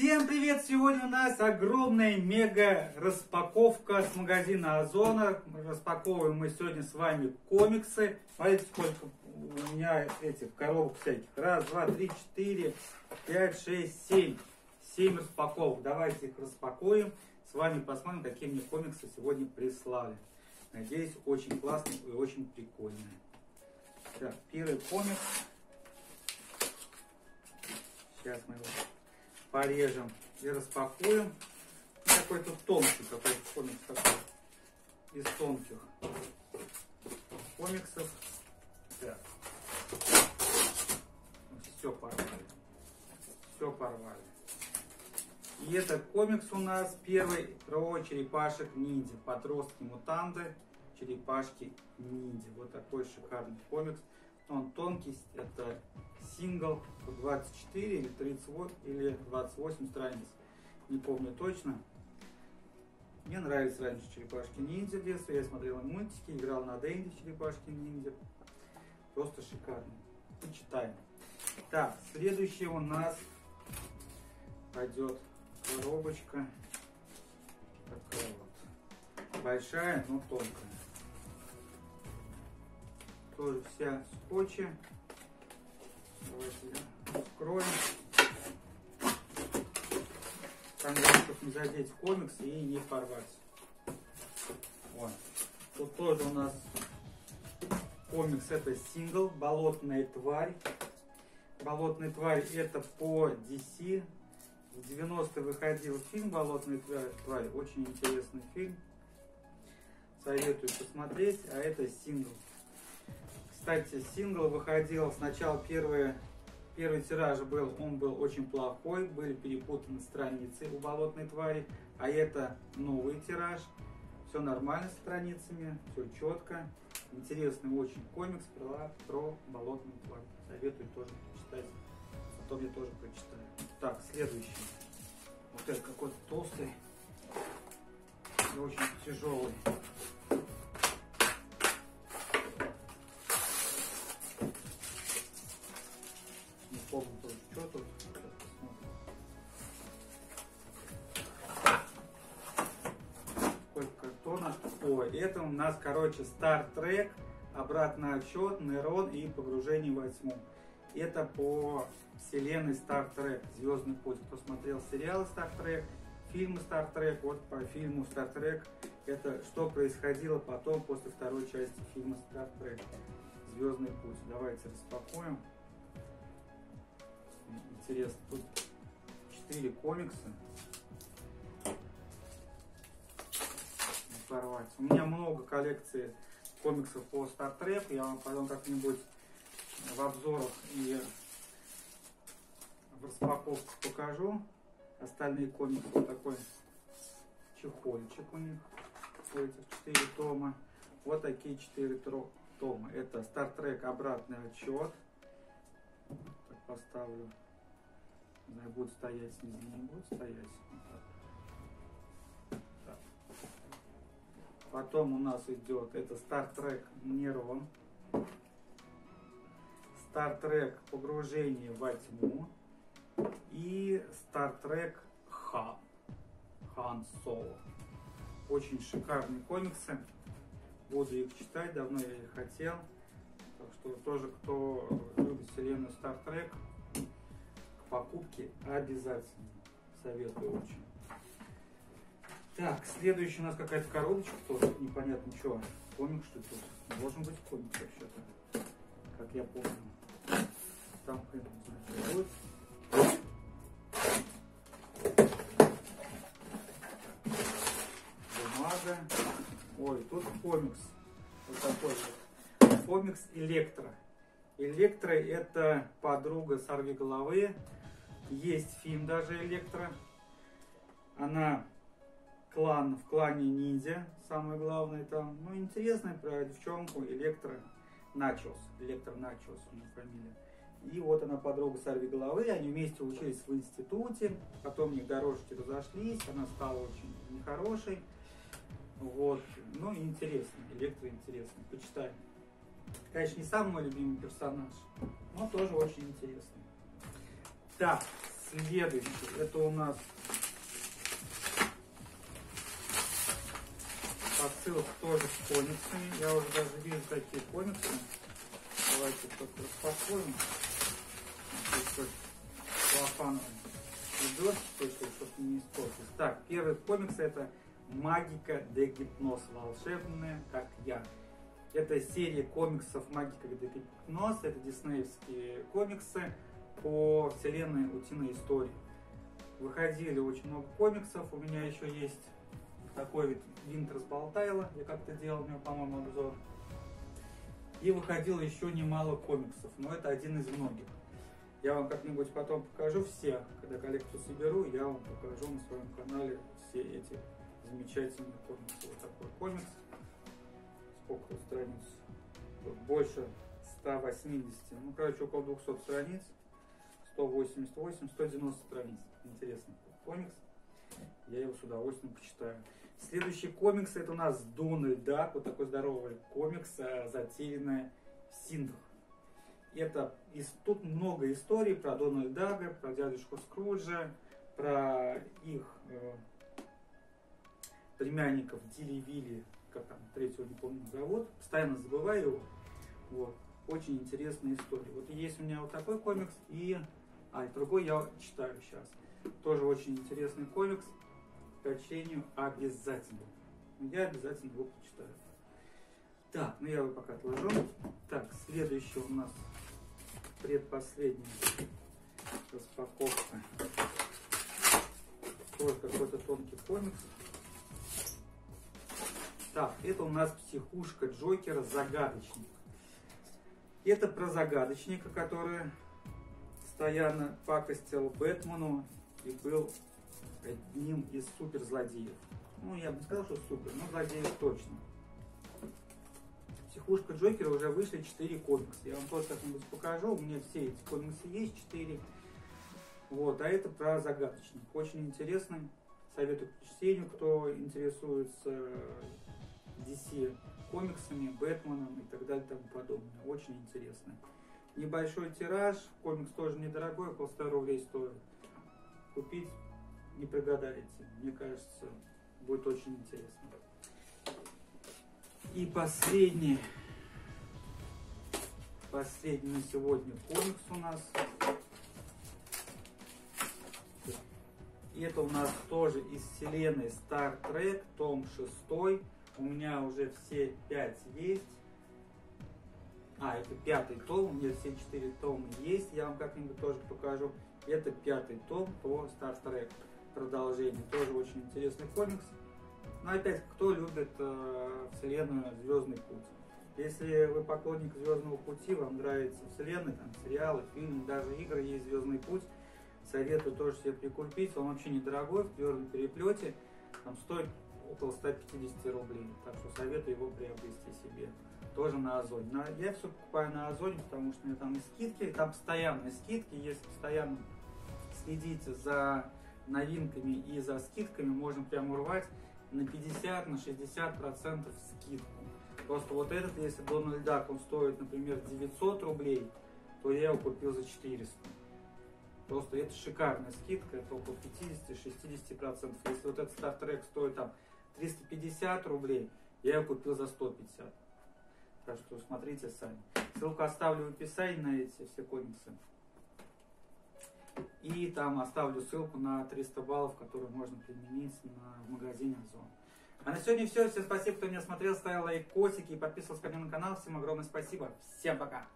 Всем привет! Сегодня у нас огромная мега распаковка с магазина Озона. Распаковываем мы сегодня с вами комиксы. Смотрите, сколько у меня этих коробок всяких. Раз, два, три, четыре, пять, шесть, семь. Семь распаковок. Давайте их распакуем. С вами посмотрим, какие мне комиксы сегодня прислали. Надеюсь, очень классные и очень прикольные. Так, первый комикс. Сейчас мы его порежем и распакуем. Какой-то тонкий, какой-то комикс такой. Из тонких комиксов. Так. Все порвали. Все порвали. И этот комикс у нас первый про черепашек-ниндзя. Подростки-мутанты, черепашки-ниндзя. Вот такой шикарный комикс. Он тонкий, это сингл 24 или 38 или 28 страниц. Не помню точно. Мне нравились раньше черепашки-ниндзя в детстве. Я смотрел мультики, играл на денде черепашки-ниндзя. Просто шикарно. Почитаем. Так, следующий у нас пойдет коробочка. Такая вот. Большая, но тонкая. Тоже вся в скотче. Давайте откроем. Там, чтобы не задеть комикс и не порвать. Вот. Тут тоже у нас комикс, это сингл «Болотная тварь». «Болотная тварь» это по DC. В 90-е выходил фильм «Болотная тварь». Очень интересный фильм. Советую посмотреть. А это сингл. Кстати, сингл выходил сначала, первый тираж был, он был очень плохой, были перепутаны страницы у «Болотной твари», а это новый тираж, все нормально с страницами, все четко, интересный очень комикс про «Болотную тварь», советую тоже прочитать, потом я тоже прочитаю. Так, следующий, вот этот какой-то толстый и очень тяжелый. Что тут? Сколько картона? О, это у нас, короче, Star Trek, обратный отсчет, Нерон и погружение во тьму. Это по вселенной Star Trek, Звездный путь. Кто смотрел сериалы Star Trek, фильмы Star Trek, вот по фильму Star Trek, это что происходило потом, после второй части фильма Star Trek, Звездный путь. Давайте распакуем. Интересно, тут 4 комикса. Порвать. У меня много коллекций комиксов по Star Trek. Я вам потом как-нибудь в обзорах и в распаковках покажу. Остальные комиксы, вот такой чехольчик у них. Этих 4 тома. Вот такие 4 тома. Это Star Trek обратный отсчет. Поставлю, не знаю, будет стоять, не будет стоять. Вот так. Так. Потом у нас идет, это Star Trek Нерон, Star Trek Погружение во тьму и Star Trek Хан Соло. Очень шикарные комиксы, буду их читать, давно я их хотел. Так что тоже, кто любит вселенную Star Trek, к покупке обязательно. Советую очень. Так, следующая у нас какая-то коробочка тоже, непонятно что. Комикс, что тут? Должен быть комикс вообще-то, как я помню. Там будет. Бумага. Ой, тут комикс. Вот такой вот. Комикс «Электро». «Электро» — это подруга с Арви Головы. Есть фильм даже «Электро». Она в клане ниндзя, самое главное там. Ну, интересно, про девчонку Электро Начос у нее фамилия. И вот она подруга с Арви Головы. Они вместе учились в институте. Потом у них дорожки разошлись. Она стала очень нехорошей. Вот. Ну, интересно. «Электро» интересно. Почитаем. Конечно, не самый мой любимый персонаж, но тоже очень интересный. Так, Следующий. Это у нас посылка тоже с комиксами. Я уже даже вижу такие комиксы. Давайте только распакуем. Лафан идет, чтобы не испортить. Так, первый комикс это «Магика де гипноз. Волшебная, как я». Это серия комиксов «Магика де гипноз». Это диснеевские комиксы по вселенной «Утиной истории». Выходили очень много комиксов. У меня еще есть такой вид «Винтерс Болтайла». Я как-то делал у него, по-моему, обзор. И выходило еще немало комиксов, но это один из многих. Я вам как-нибудь потом покажу все, когда коллекцию соберу, я вам покажу на своем канале все эти замечательные комиксы. Вот такой комикс. Сколько страниц? Тут больше 180. Ну, короче, около 200 страниц. 188, 190 страниц. Интересный комикс. Я его с удовольствием почитаю. Следующий комикс это у нас Дональд Даг. Вот такой здоровый комикс, затеянная в Синдах. Это тут много историй про Дональда Дага, про дядюшку Скруджа, про их племянников Дилли-Вилли, как там третьего не помню зовут, постоянно забываю его. Вот. Очень интересная история. Вот есть у меня вот такой комикс и другой я читаю сейчас. Тоже очень интересный комикс. К чтению обязательно. Я обязательно его почитаю. Так, ну я его пока отложу. Так, следующий у нас предпоследняя распаковка. Тоже какой-то тонкий комикс. Так, это у нас психушка Джокера «Загадочник». Это про загадочника, который постоянно пакостил Бэтмену и был одним из суперзлодеев. Ну, я бы не сказал, что супер, но злодеев точно. Психушка Джокера уже вышли 4 комикса. Я вам тоже как-нибудь покажу. У меня все эти комиксы есть, 4. Вот, а это про загадочник. Очень интересный. Советую к чтению, кто интересуется DC комиксами, Бэтменом и так далее и тому подобное. Очень интересно. Небольшой тираж. Комикс тоже недорогой, около 100 рублей стоит. Купить не прогадаете. Мне кажется, будет очень интересно. И последний на сегодня комикс у нас. И это у нас тоже из вселенной Star Trek, том 6. У меня уже все 5 есть. А, это 5-й том. У меня все 4 тома есть. Я вам как-нибудь тоже покажу. Это 5-й том по Star Trek. Продолжение. Тоже очень интересный комикс. Но опять, кто любит вселенную «Звездный путь». Если вы поклонник «Звездного пути», вам нравится вселенная, там сериалы, фильмы, даже игры есть «Звездный путь», советую тоже себе прикупить. Он вообще недорогой, в твердом переплете. Там стоит около 150 рублей. Так что советую его приобрести себе. Тоже на Озоне. Я все покупаю на Озоне, потому что у меня там и скидки, там постоянные скидки. Если постоянно следите за новинками и за скидками, можно прям урвать на 50, на 60% скидку. Просто вот этот, если Дональд Даг, он стоит, например, 900 рублей, то я его купил за 400. Просто это шикарная скидка, это около 50-60%. Если вот этот Star Trek стоит там 350 рублей, я его купил за 150. Так что смотрите сами. Ссылку оставлю в описании на эти все комиксы. И там оставлю ссылку на 300 баллов, которые можно применить в магазине Озон. А на сегодня все. Всем спасибо, кто меня смотрел, ставил лайк, котики и подписывался ко мне на канал. Всем огромное спасибо. Всем пока.